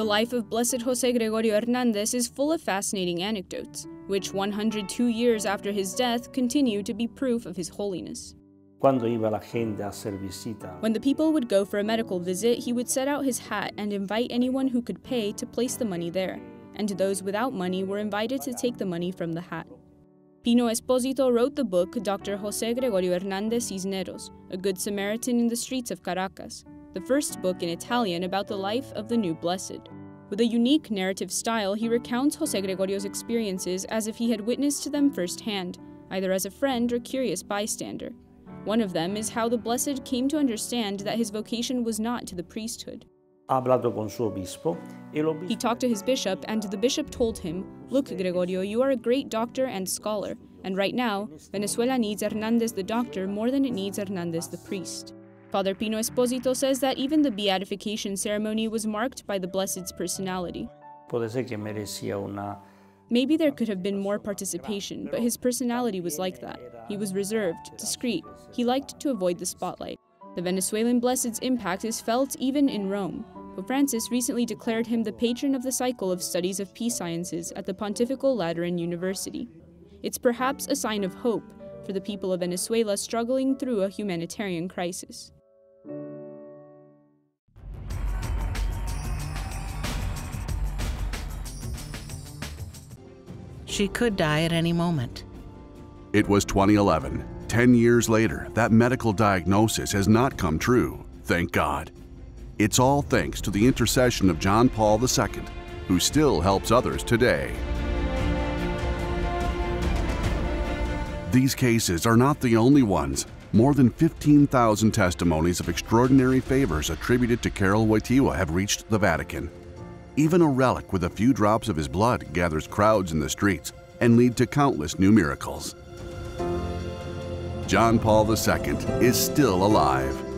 The life of Blessed José Gregorio Hernández is full of fascinating anecdotes, which 102 years after his death continue to be proof of his holiness. When the people would go for a medical visit, he would set out his hat and invite anyone who could pay to place the money there, and those without money were invited to take the money from the hat. Pino Esposito wrote the book Dr. José Gregorio Hernández Cisneros, A Good Samaritan in the Streets of Caracas, the first book in Italian about the life of the new blessed. With a unique narrative style, he recounts José Gregorio's experiences as if he had witnessed them firsthand, either as a friend or curious bystander. One of them is how the blessed came to understand that his vocation was not to the priesthood. He talked to his bishop, and the bishop told him, "Look, Gregorio, you are a great doctor and scholar, and right now, Venezuela needs Hernández the doctor more than it needs Hernández the priest." Father Pino Esposito says that even the beatification ceremony was marked by the blessed's personality. Maybe there could have been more participation, but his personality was like that. He was reserved, discreet. He liked to avoid the spotlight. The Venezuelan blessed's impact is felt even in Rome. Pope Francis recently declared him the patron of the cycle of studies of peace sciences at the Pontifical Lateran University. It's perhaps a sign of hope for the people of Venezuela struggling through a humanitarian crisis. She could die at any moment. It was 2011. 10 years later, that medical diagnosis has not come true, thank God. It's all thanks to the intercession of John Paul II, who still helps others today. These cases are not the only ones. More than 15,000 testimonies of extraordinary favors attributed to Karol Wojtyla have reached the Vatican. Even a relic with a few drops of his blood gathers crowds in the streets and lead to countless new miracles. John Paul II is still alive.